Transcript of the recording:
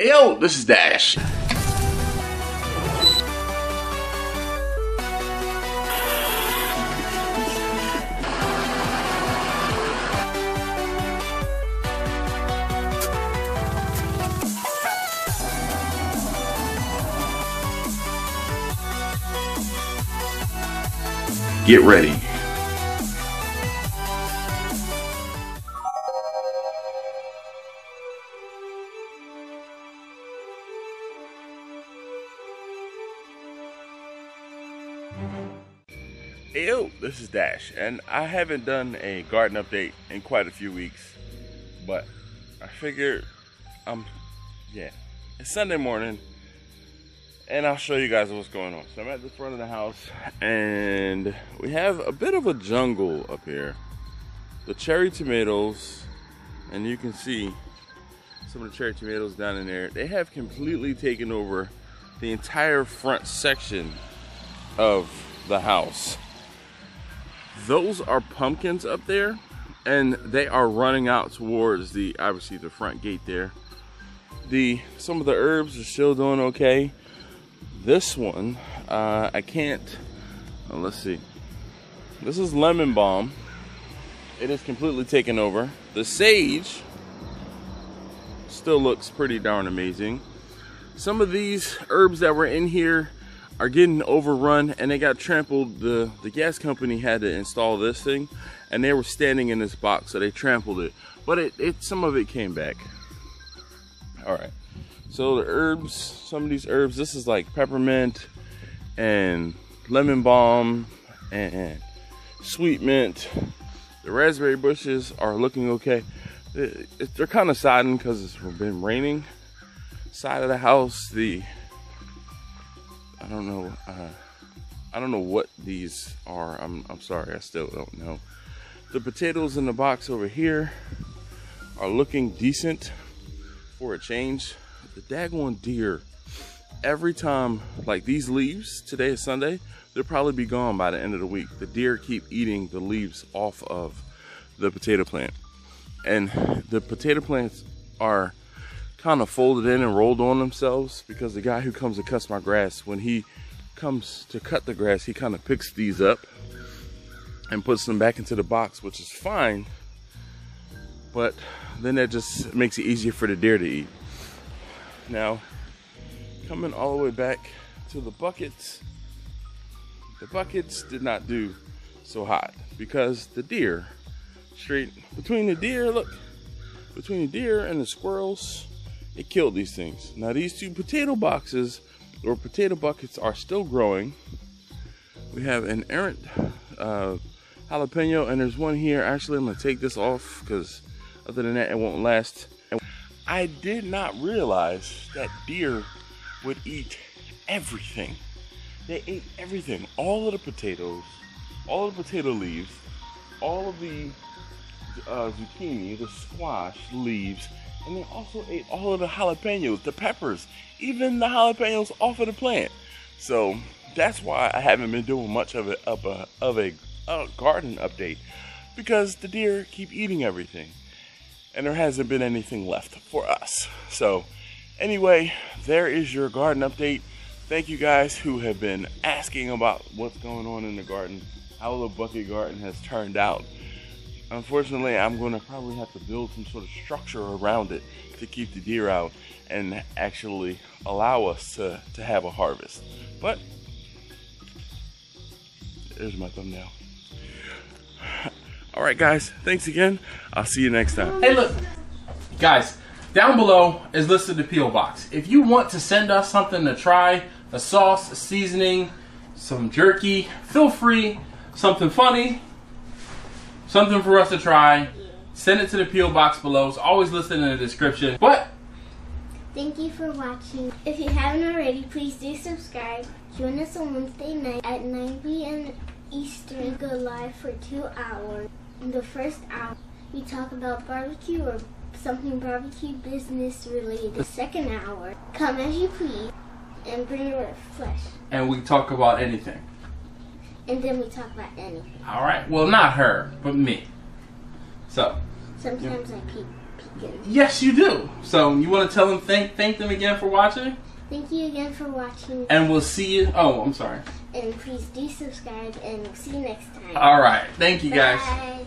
Hey yo, this is Dash. Get ready. Hey yo, this is Dash, and I haven't done a garden update in quite a few weeks, but I figured it's Sunday morning and I'll show you guys what's going on. So I'm at the front of the house and we have a bit of a jungle up here. The cherry tomatoes, and you can see some of the cherry tomatoes down in there, they have completely taken over the entire front section of the house. Those are pumpkins up there, and they are running out towards obviously the front gate there. Some of the herbs are still doing okay. This one, I can't, let's see. This is lemon balm. It is completely taken over. The sage still looks pretty darn amazing. Some of these herbs that were in here are getting overrun and they got trampled. The gas company had to install this thing and they were standing in this box, so they trampled it. But some of it came back. All right. So the herbs, some of these herbs, this is like peppermint and lemon balm and sweet mint. The raspberry bushes are looking okay. They're kind of sodden because it's been raining. Side of the house, I don't know what these are. I'm sorry, I still don't know. The potatoes in the box over here are looking decent for a change. The daggone deer, every time, like these leaves, today is Sunday, they'll probably be gone by the end of the week. The deer keep eating the leaves off of the potato plant. And the potato plants are kind of folded in and rolled on themselves because the guy who comes to cut my grass, when he comes to cut the grass, he kind of picks these up and puts them back into the box, which is fine, but then that just makes it easier for the deer to eat. Now, coming all the way back to the buckets did not do so hot because the deer, between the deer and the squirrels, it killed these things. Now these two potato boxes or potato buckets are still growing. We have an errant jalapeno, and there's one here. Actually, I'm gonna take this off because other than that, it won't last. I did not realize that deer would eat everything. They ate everything, all of the potatoes, all of the potato leaves, all of the zucchini, the squash leaves, and they also ate all of the jalapenos, the peppers, even the jalapenos off of the plant. So that's why I haven't been doing much of a garden update, because the deer keep eating everything. And there hasn't been anything left for us. So anyway, there is your garden update. Thank you guys who have been asking about what's going on in the garden, how the bucket garden has turned out. Unfortunately, I'm gonna probably have to build some sort of structure around it to keep the deer out and actually allow us to have a harvest. But there's my thumbnail. All right, guys, thanks again. I'll see you next time. Hey, look, guys, down below is listed the P.O. Box. If you want to send us something to try, a sauce, a seasoning, some jerky, feel free, something funny, something for us to try, send it to the P.O. Box below. It's always listed in the description. But thank you for watching. If you haven't already, please do subscribe. Join us on Wednesday night at 9 p.m. Eastern. We go live for 2 hours. In the first hour, we talk about barbecue or something barbecue business related. The second hour, come as you please and bring your flesh. And we talk about anything. And then we talk about anything. All right. Well, not her, but me. So. Sometimes I pee. Yes, you do. So you want to tell them thank them again for watching? Thank you again for watching. And we'll see you. Oh, I'm sorry. And please do subscribe, and we'll see you next time. All right. Thank you, guys. Bye.